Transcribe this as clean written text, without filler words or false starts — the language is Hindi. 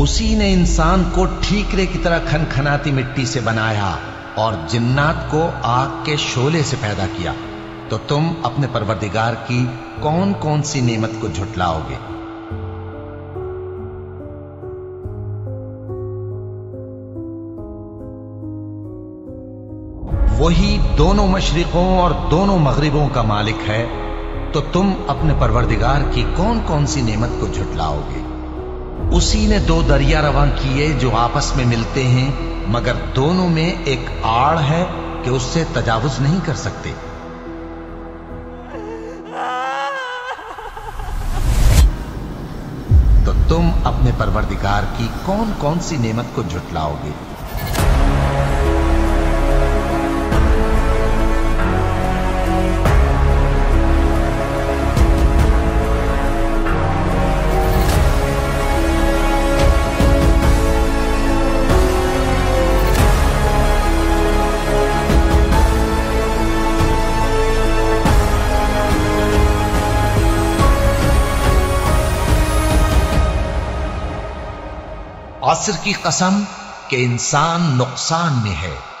उसी ने इंसान को ठीकरे की तरह खनखनाती मिट्टी से बनाया और जिन्नात को आग के शोले से पैदा किया। तो तुम अपने परवरदिगार की कौन कौन सी नेमत को झुटलाओगे। वही दोनों मशरिकों और दोनों मगरिबों का मालिक है, तो तुम अपने परवरदिगार की कौन कौन सी नेमत को झुटलाओगे। उसी ने दो दरिया रवां किए जो आपस में मिलते हैं, मगर दोनों में एक आड़ है कि उससे तजावुज नहीं कर सकते। तो तुम अपने परवरदिगार की कौन कौन सी नेमत को झुटलाओगे। असर की कसम के इंसान नुकसान में है।